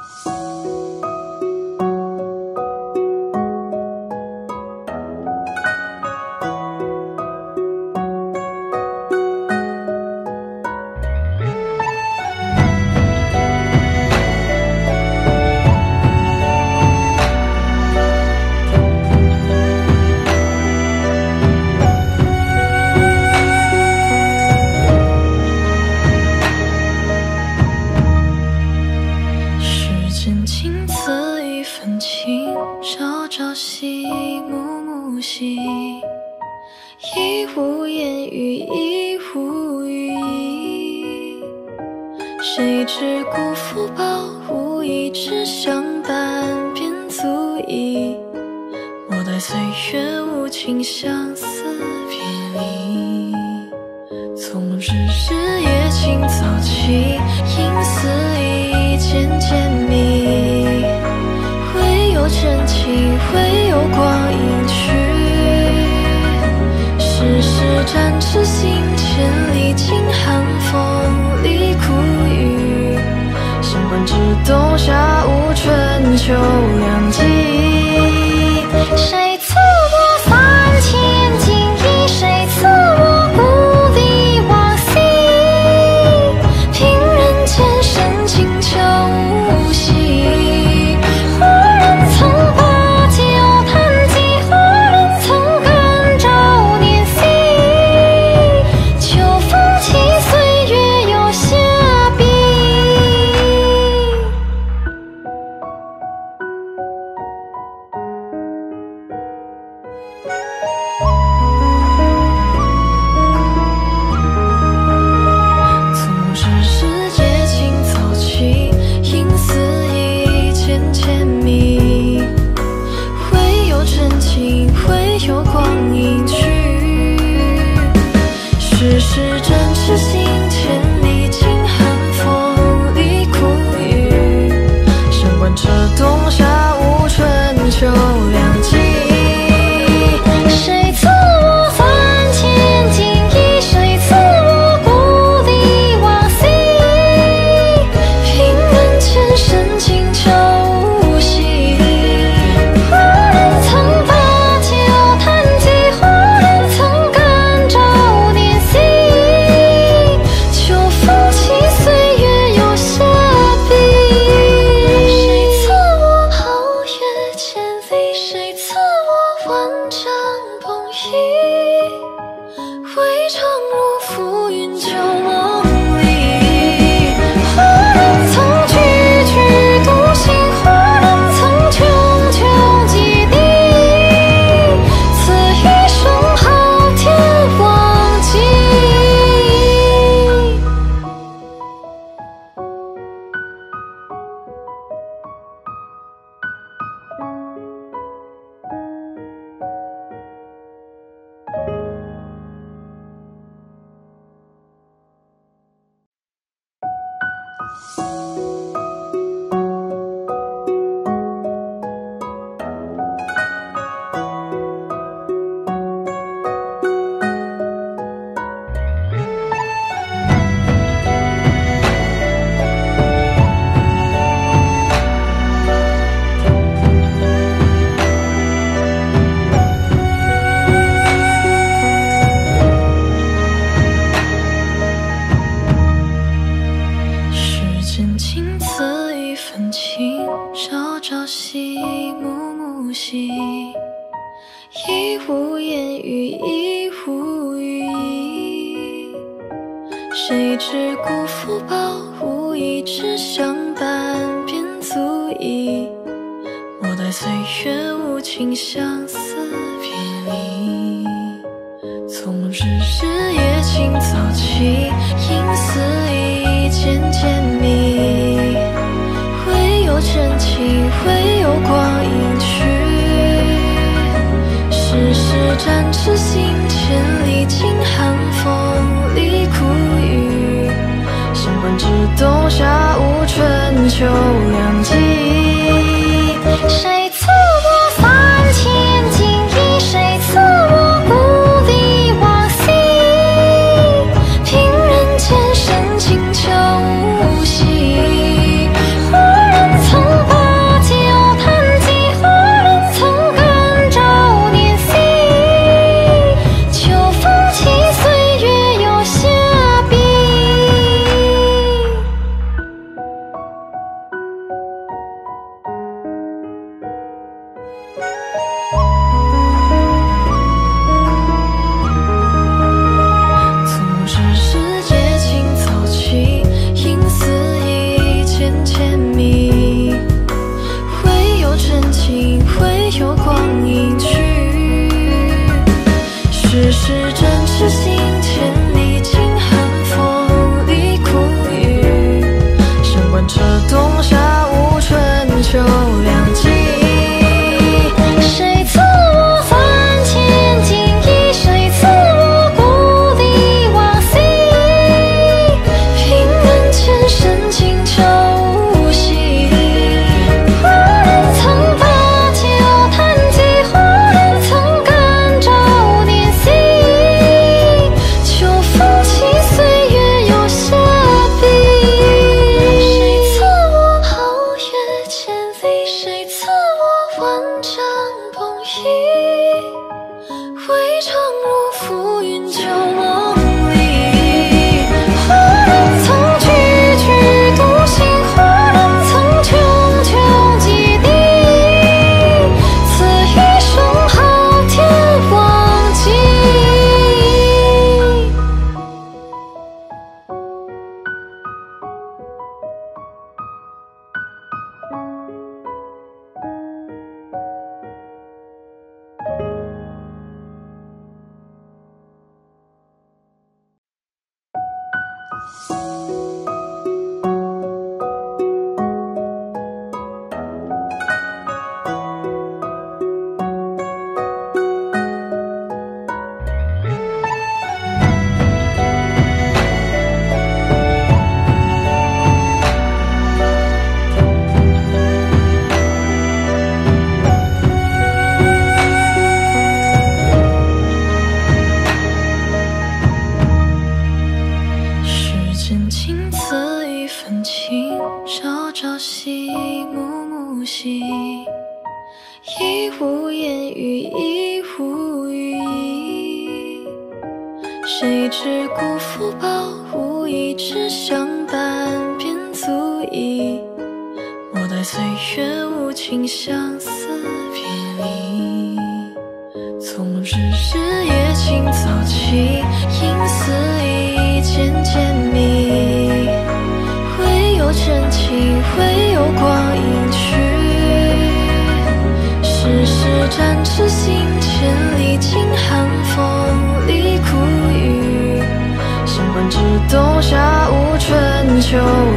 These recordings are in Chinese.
曾秋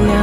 凉。